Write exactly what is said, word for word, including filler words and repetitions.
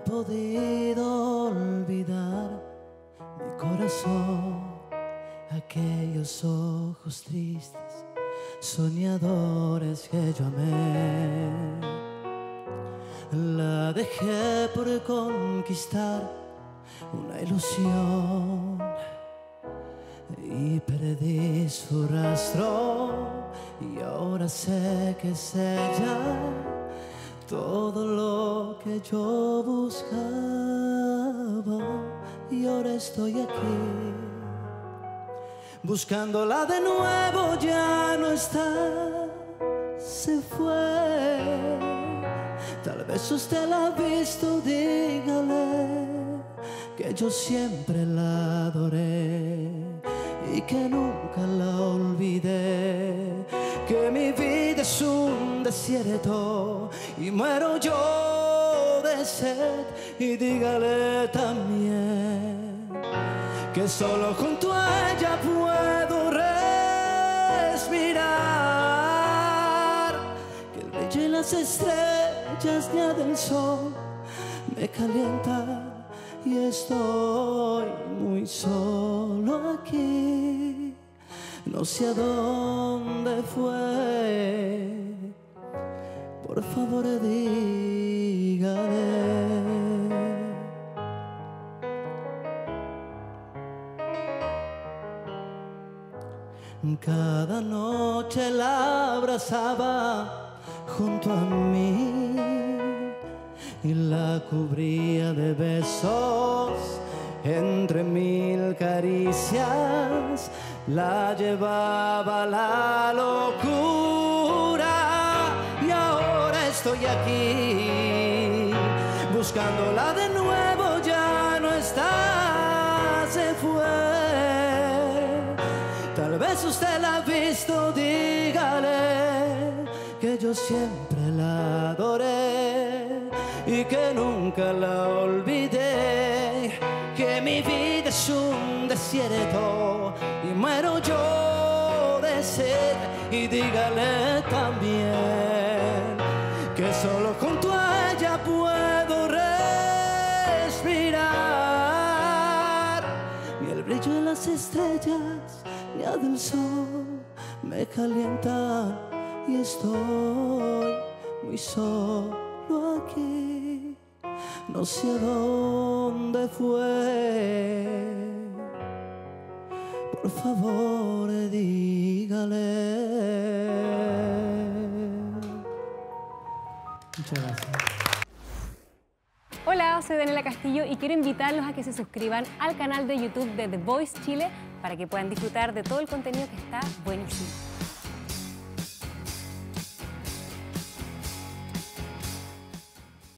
he podido olvidar, mi corazón, aquellos ojos tristes, soñadores que yo amé. La dejé por conquistar una ilusión y perdí su rastro, y ahora sé que es ella todo lo que yo buscaba, y ahora estoy aquí buscándola de nuevo. Ya no está, se fue. Tal vez usted la ha visto, dígale que yo siempre la adoré y que nunca la olvidé, que mi vida es un desierto y muero yo de sed. Y dígale también que solo junto a ella puedo respirar, que el brillo y las estrellas ni del sol me calientan, y estoy muy solo aquí, no sé a dónde fue. Por favor dígale. Cada noche la abrazaba junto a mí y la cubría de besos entre mil caricias. La llevaba a la locura, y ahora estoy aquí buscándola de nuevo. Ya no está, se fue. Tal vez usted la ha visto, dígale que yo siempre la adoré y que nunca la olvidé, que mi vida es un desierto y muero yo de sed. Y dígale también que solo junto a ella puedo respirar, ni el brillo de las estrellas ni el del sol me calienta, y estoy muy solo aquí, no sé a dónde fue. Por favor, dígale. Muchas gracias. Hola, soy Daniela Castillo y quiero invitarlos a que se suscriban al canal de YouTube de The Voice Chile para que puedan disfrutar de todo el contenido que está buenísimo.